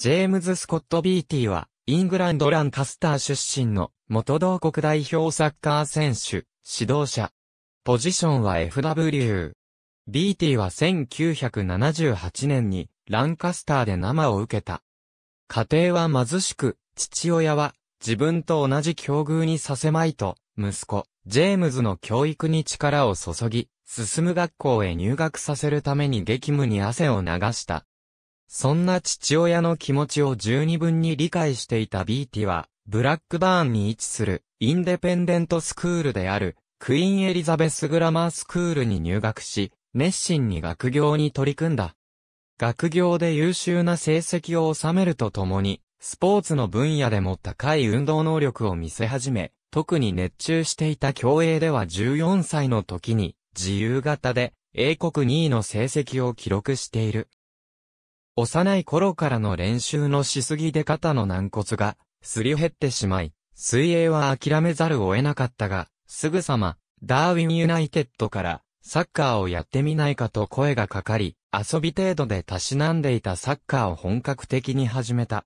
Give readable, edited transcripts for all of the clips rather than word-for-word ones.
ジェームズ・スコット・ビーティーは、イングランド・ランカスター出身の元同国代表サッカー選手、指導者。ポジションは FW。ビーティーは1978年にランカスターで生を受けた。家庭は貧しく、父親は自分と同じ境遇にさせまいと、息子、ジェームズの教育に力を注ぎ、進む学校へ入学させるために激務に汗を流した。そんな父親の気持ちを十二分に理解していたビーティは、ブラックバーンに位置するインデペンデントスクールであるクイーンエリザベスグラマースクールに入学し、熱心に学業に取り組んだ。学業で優秀な成績を収めるとともに、スポーツの分野でも高い運動能力を見せ始め、特に熱中していた競泳では14歳の時に、自由形で英国2位の成績を記録している。幼い頃からの練習のしすぎで肩の軟骨がすり減ってしまい、水泳は諦めざるを得なかったが、すぐさまダーウィンユナイテッドからサッカーをやってみないかと声がかかり、遊び程度でたしなんでいたサッカーを本格的に始めた。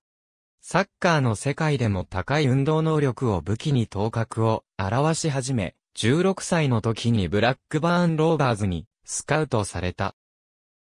サッカーの世界でも高い運動能力を武器に頭角を現し始め、16歳の時にブラックバーン・ローバーズにスカウトされた。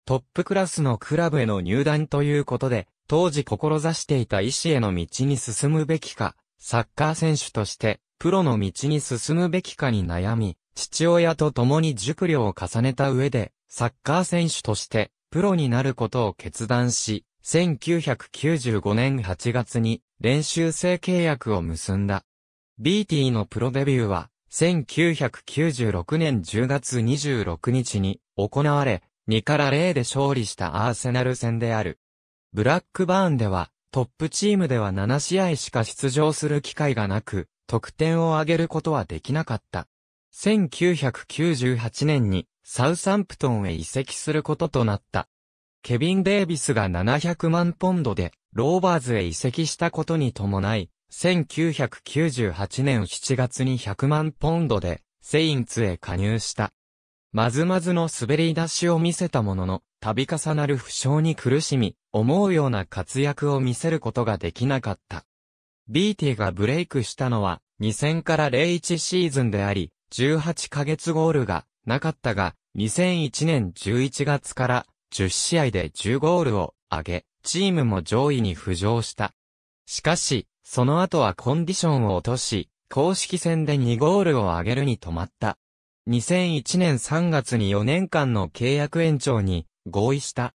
トップクラスのクラブへの入団ということで、当時志していた医師への道に進むべきか、サッカー選手として、プロの道に進むべきかに悩み、父親と共に熟慮を重ねた上で、サッカー選手として、プロになることを決断し、1995年8月に練習生契約を結んだ。ビーティーのプロデビューは、1996年10月26日に行われ、2-0で勝利したアーセナル戦である。ブラックバーンでは、トップチームでは7試合しか出場する機会がなく、得点を挙げることはできなかった。1998年にサウサンプトンへ移籍することとなった。ケビン・デービスが700万ポンドでローバーズへ移籍したことに伴い、1998年7月に100万ポンドでセインツへ加入した。まずまずの滑り出しを見せたものの、度重なる負傷に苦しみ、思うような活躍を見せることができなかった。ビーティーがブレイクしたのは、2000-01シーズンであり、18ヶ月ゴールがなかったが、2001年11月から10試合で10ゴールを挙げ、チームも上位に浮上した。しかし、その後はコンディションを落とし、公式戦で2ゴールを挙げるに止まった。2001年3月に4年間の契約延長に合意した。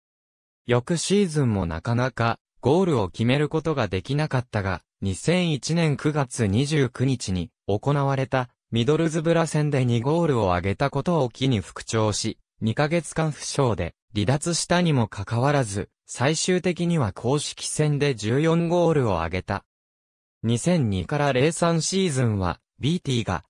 翌シーズンもなかなかゴールを決めることができなかったが、2001年9月29日に行われたミドルズブラ戦で2ゴールを挙げたことを機に復調し、2ヶ月間負傷で離脱したにもかかわらず、最終的には公式戦で14ゴールを挙げた。2002-03シーズンはビーティーが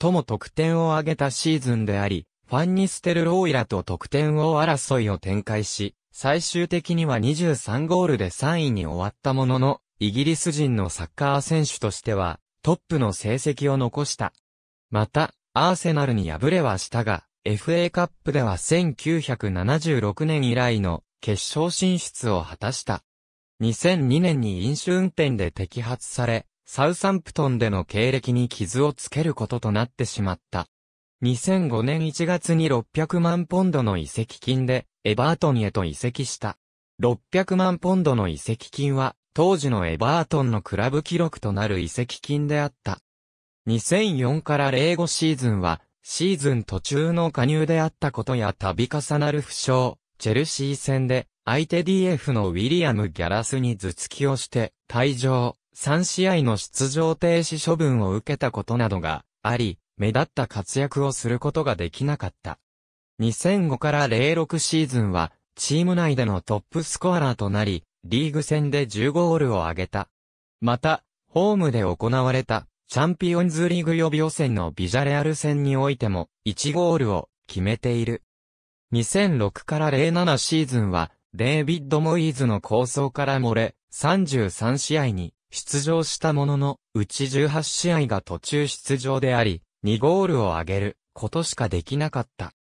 最も得点を挙げたシーズンであり、ファンニステルローイらと得点王争いを展開し、最終的には23ゴールで3位に終わったものの、イギリス人のサッカー選手としては、トップの成績を残した。また、アーセナルに敗れはしたが、FA カップでは1976年以来の決勝進出を果たした。2002年に飲酒運転で摘発され、サウサンプトンでの経歴に傷をつけることとなってしまった。2005年1月に600万ポンドの移籍金でエバートンへと移籍した。600万ポンドの移籍金は当時のエバートンのクラブ記録となる移籍金であった。2004-05シーズンはシーズン途中の加入であったことや度重なる負傷、チェルシー戦で相手 DF のウィリアム・ギャラスに頭突きをして退場。3試合の出場停止処分を受けたことなどがあり、目立った活躍をすることができなかった。2005-06シーズンは、チーム内でのトップスコアラーとなり、リーグ戦で10ゴールを挙げた。また、ホームで行われた、チャンピオンズリーグ予備予選のビジャレアル戦においても、1ゴールを決めている。2006-07シーズンは、デイビッド・モイーズの構想から漏れ、33試合に、出場したものの、うち18試合が途中出場であり、2ゴールを挙げることしかできなかった。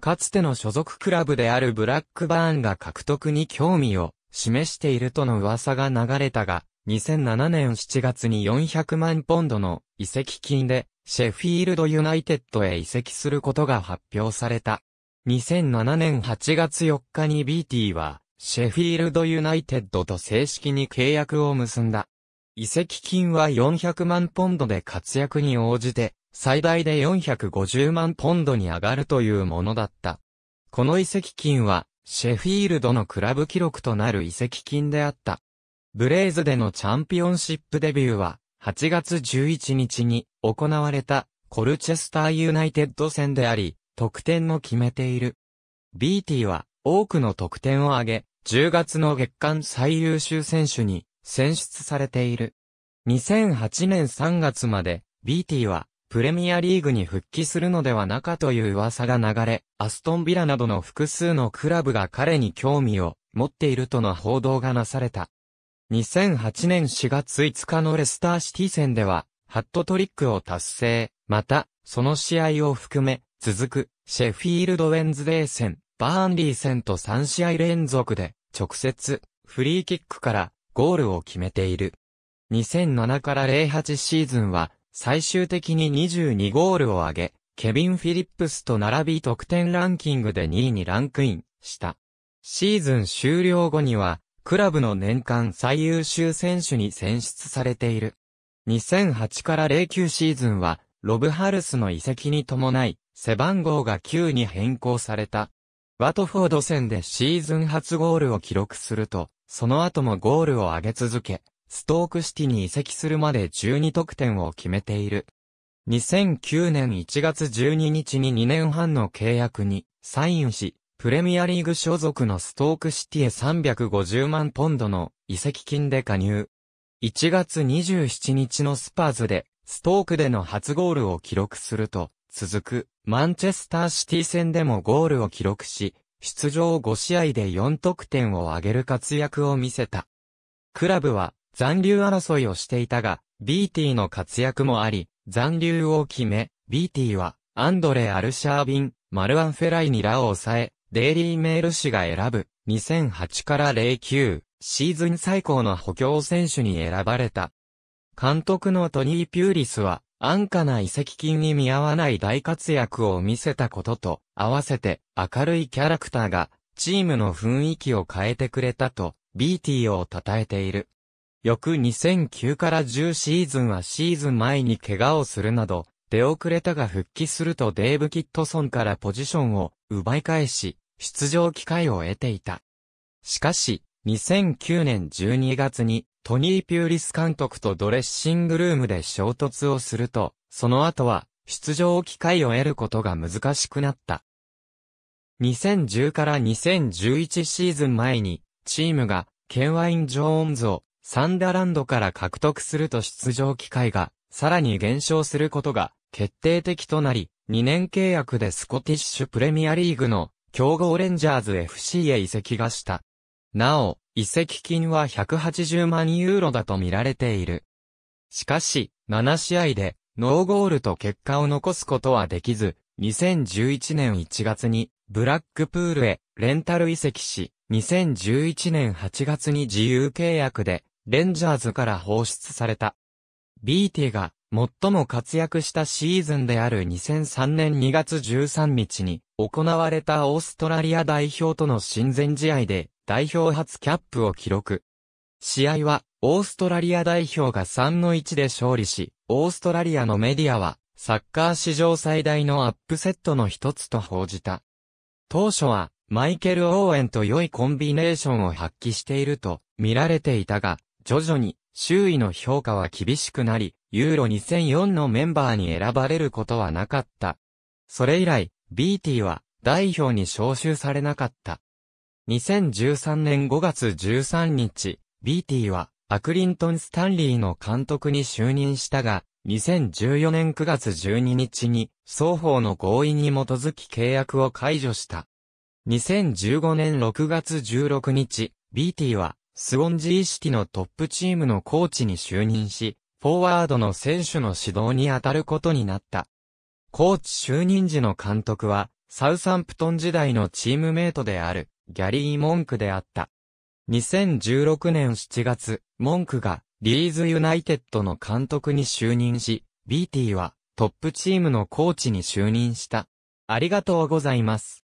かつての所属クラブであるブラックバーンが獲得に興味を示しているとの噂が流れたが、2007年7月に400万ポンドの移籍金でシェフィールドユナイテッドへ移籍することが発表された。2007年8月4日にビーティーはシェフィールドユナイテッドと正式に契約を結んだ。移籍金は400万ポンドで活躍に応じて最大で450万ポンドに上がるというものだった。この移籍金はシェフィールドのクラブ記録となる移籍金であった。ブレイズでのチャンピオンシップデビューは8月11日に行われたコルチェスターユナイテッド戦であり、得点も決めている。ビーティーは多くの得点を挙げ、10月の月間最優秀選手に選出されている。2008年3月までビーティーはプレミアリーグに復帰するのではなかという噂が流れ、アストンビラなどの複数のクラブが彼に興味を持っているとの報道がなされた。2008年4月5日のレスターシティ戦では、ハットトリックを達成。また、その試合を含め、続く、シェフィールド・ウェンズデー戦、バーンリー戦と3試合連続で、直接、フリーキックから、ゴールを決めている。2007から08シーズンは、最終的に22ゴールを挙げ、ケビン・フィリップスと並び得点ランキングで2位にランクインした。シーズン終了後には、クラブの年間最優秀選手に選出されている。2008から09シーズンは、ロブ・ハルスの移籍に伴い、背番号が9に変更された。ワトフォード戦でシーズン初ゴールを記録すると、その後もゴールを上げ続け、ストークシティに移籍するまで12得点を決めている。2009年1月12日に2年半の契約にサインし、プレミアリーグ所属のストークシティへ350万ポンドの移籍金で加入。1月27日のスパーズでストークでの初ゴールを記録すると、続くマンチェスターシティ戦でもゴールを記録し、出場5試合で4得点を挙げる活躍を見せた。クラブは残留争いをしていたが、ビーティーの活躍もあり、残留を決め、ビーティーはアンドレ・アルシャービン、マルアン・フェライニらを抑え、デイリーメール紙が選ぶ2008から09シーズン最高の補強選手に選ばれた。監督のトニー・ピューリスは安価な移籍金に見合わない大活躍を見せたことと合わせて明るいキャラクターがチームの雰囲気を変えてくれたとビーティーを称えている。翌2009から10シーズンはシーズン前に怪我をするなど出遅れたが復帰するとデーブ・キッドソンからポジションを奪い返し出場機会を得ていた。しかし、2009年12月にトニー・ピューリス監督とドレッシングルームで衝突をすると、その後は出場機会を得ることが難しくなった。2010から2011シーズン前にチームがケン・ワイン・ジョーンズをサンダーランドから獲得すると出場機会がさらに減少することが決定的となり、2年契約でスコティッシュプレミアリーグの強豪レンジャーズ FC へ移籍がした。なお、移籍金は180万ユーロだと見られている。しかし、7試合でノーゴールと結果を残すことはできず、2011年1月にブラックプールへレンタル移籍し、2011年8月に自由契約でレンジャーズから放出された。ビーティーが最も活躍したシーズンである2003年2月13日に行われたオーストラリア代表との親善試合で代表初キャップを記録。試合はオーストラリア代表が 3-1 で勝利し、オーストラリアのメディアはサッカー史上最大のアップセットの一つと報じた。当初はマイケル・オーエンと良いコンビネーションを発揮していると見られていたが、徐々に周囲の評価は厳しくなり、ユーロ2004のメンバーに選ばれることはなかった。それ以来、ビーティーは代表に招集されなかった。2013年5月13日、ビーティーはアクリントン・スタンリーの監督に就任したが、2014年9月12日に双方の合意に基づき契約を解除した。2015年6月16日、ビーティーはスウォンジーシティのトップチームのコーチに就任し、フォワードの選手の指導に当たることになった。コーチ就任時の監督は、サウサンプトン時代のチームメイトである、ギャリー・モンクであった。2016年7月、文句がリーズユナイテッドの監督に就任し、ビーティーはトップチームのコーチに就任した。ありがとうございます。